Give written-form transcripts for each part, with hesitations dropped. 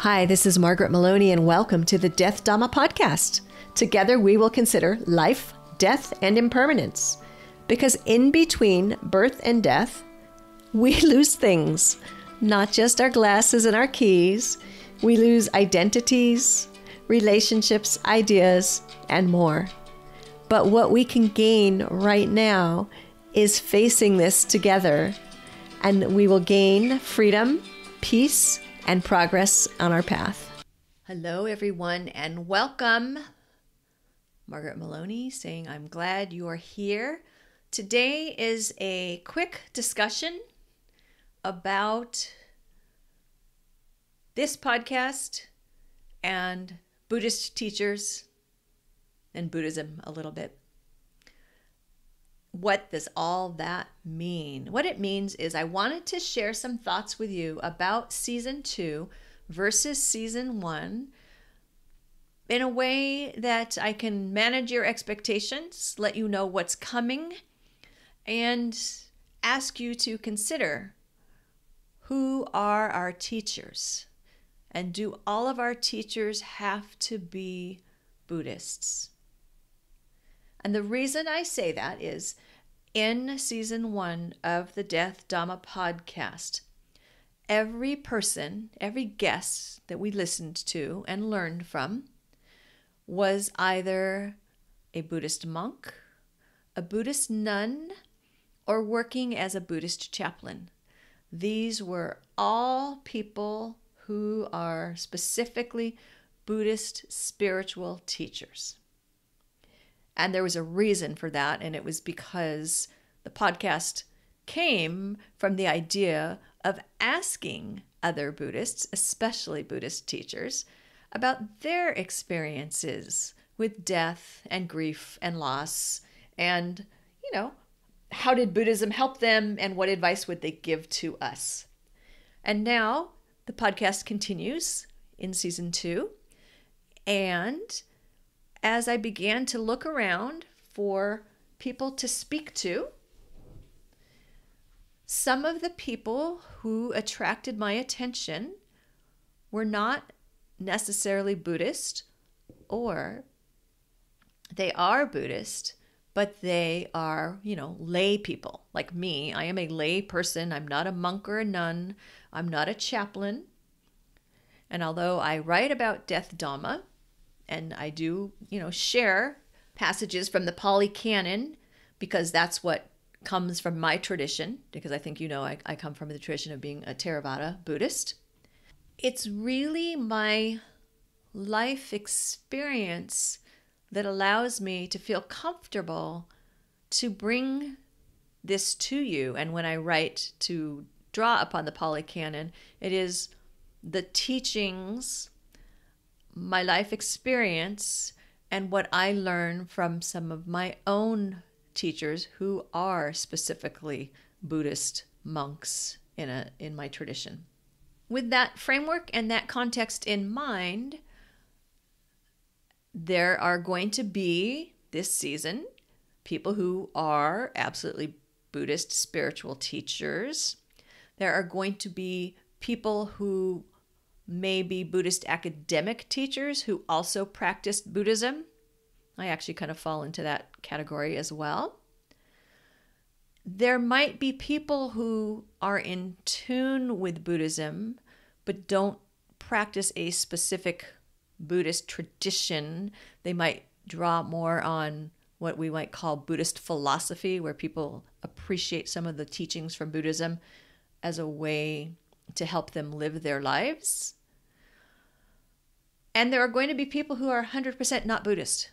Hi, this is Margaret Meloni, and welcome to the Death Dhamma podcast. Together we will consider life, death, and impermanence. Because in between birth and death, we lose things. Not just our glasses and our keys. We lose identities, relationships, ideas, and more. But what we can gain right now is facing this together. And we will gain freedom, peace, and progress on our path. Hello, everyone, and welcome. Margaret Meloni saying, I'm glad you are here. Today is a quick discussion about this podcast and Buddhist teachers and Buddhism a little bit. What does all that mean? What it means is I wanted to share some thoughts with you about season 2 versus season 1 in a way that I can manage your expectations, let you know what's coming, and ask you to consider who are our teachers, and do all of our teachers have to be Buddhists? And the reason I say that is in season 1 of the Death Dhamma podcast, every person, every guest that we listened to and learned from was either a Buddhist monk, a Buddhist nun, or working as a Buddhist chaplain. These were all people who are specifically Buddhist spiritual teachers. And there was a reason for that, and it was because the podcast came from the idea of asking other Buddhists, especially Buddhist teachers, about their experiences with death and grief and loss and, you know, how did Buddhism help them and what advice would they give to us? And now the podcast continues in season 2, and as I began to look around for people to speak to, some of the people who attracted my attention were not necessarily Buddhist, or they are Buddhist, but they are, you know, lay people like me. I am a lay person. I'm not a monk or a nun. I'm not a chaplain. And although I write about Death Dhamma, and I do, you know, share passages from the Pali Canon because that's what comes from my tradition, because I think, you know, I come from the tradition of being a Theravada Buddhist. It's really my life experience that allows me to feel comfortable to bring this to you. And when I write to draw upon the Pali Canon, it is the teachings, my life experience, and what I learn from some of my own teachers who are specifically Buddhist monks in my tradition. With that framework and that context in mind, there are going to be this season people who are absolutely Buddhist spiritual teachers. There are going to be people who maybe Buddhist academic teachers who also practiced Buddhism. I actually kind of fall into that category as well. There might be people who are in tune with Buddhism but don't practice a specific Buddhist tradition. They might draw more on what we might call Buddhist philosophy, where people appreciate some of the teachings from Buddhism as a way to help them live their lives. And there are going to be people who are 100% not Buddhist.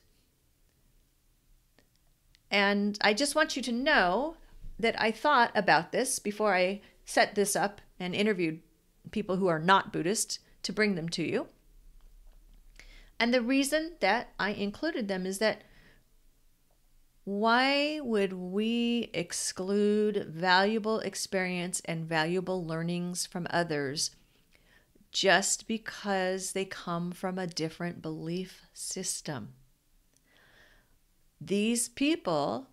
And I just want you to know that I thought about this before I set this up and interviewed people who are not Buddhist to bring them to you. And the reason that I included them is that why would we exclude valuable experience and valuable learnings from others just because they come from a different belief system? These people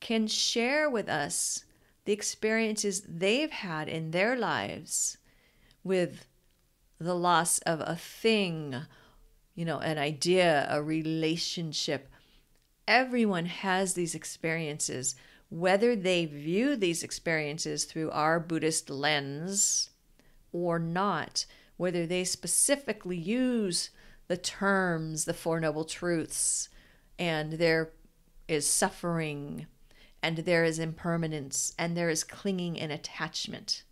can share with us the experiences they've had in their lives with the loss of a thing, you know, an idea, a relationship. Everyone has these experiences. Whether they view these experiences through our Buddhist lens or not, whether they specifically use the terms, the Four Noble Truths, and there is suffering, and there is impermanence, and there is clinging and attachment.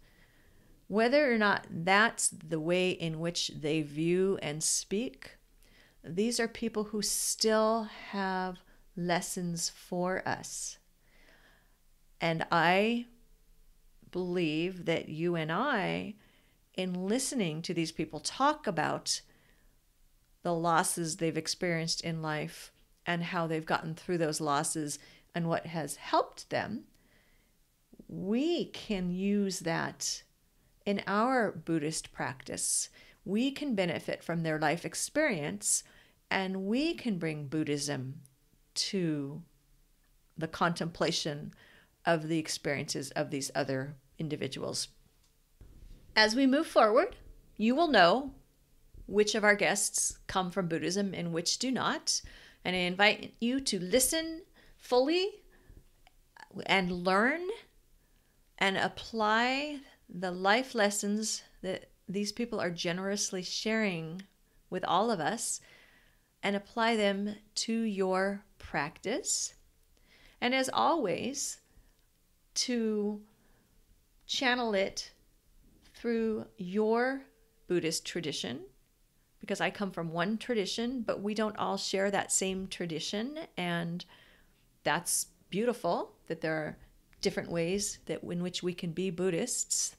Whether or not that's the way in which they view and speak, these are people who still have lessons for us. And I believe that you and I, in listening to these people talk about the losses they've experienced in life and how they've gotten through those losses and what has helped them, we can use that in our Buddhist practice. We can benefit from their life experience, and we can bring Buddhism to the contemplation of the experiences of these other individuals. As we move forward, you will know which of our guests come from Buddhism and which do not. And I invite you to listen fully and learn and apply the life lessons that these people are generously sharing with all of us, and apply them to your practice. And as always, to channel it through your Buddhist tradition, because I come from one tradition, but we don't all share that same tradition. And that's beautiful, that there are different ways that in which we can be Buddhists.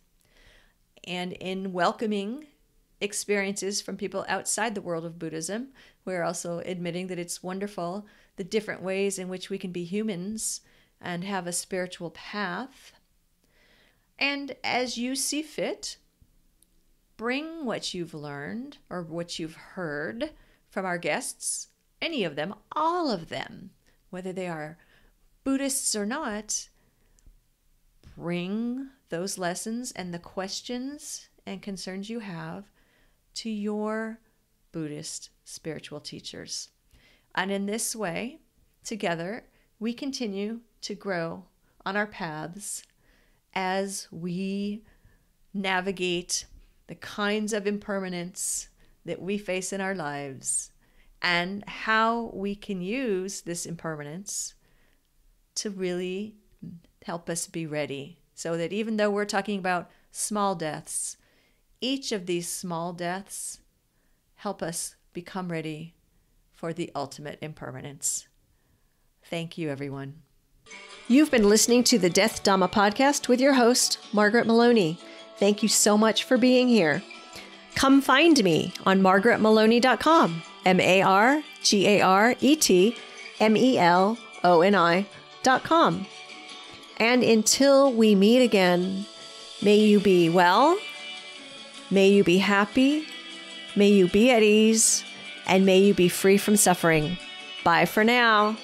And in welcoming experiences from people outside the world of Buddhism, we're also admitting that it's wonderful, the different ways in which we can be humans and have a spiritual path. And as you see fit, bring what you've learned or what you've heard from our guests, any of them, all of them, whether they are Buddhists or not, bring those lessons and the questions and concerns you have to your Buddhist spiritual teachers. And in this way, together, we continue to grow on our paths as we navigate the kinds of impermanence that we face in our lives, and how we can use this impermanence to really help us be ready. So that even though we're talking about small deaths, each of these small deaths help us become ready for the ultimate impermanence. Thank you, everyone. You've been listening to the Death Dhamma podcast with your host, Margaret Meloni. Thank you so much for being here. Come find me on margaretmeloni.com, margaretmeloni.com. And until we meet again, may you be well, may you be happy, may you be at ease, and may you be free from suffering. Bye for now.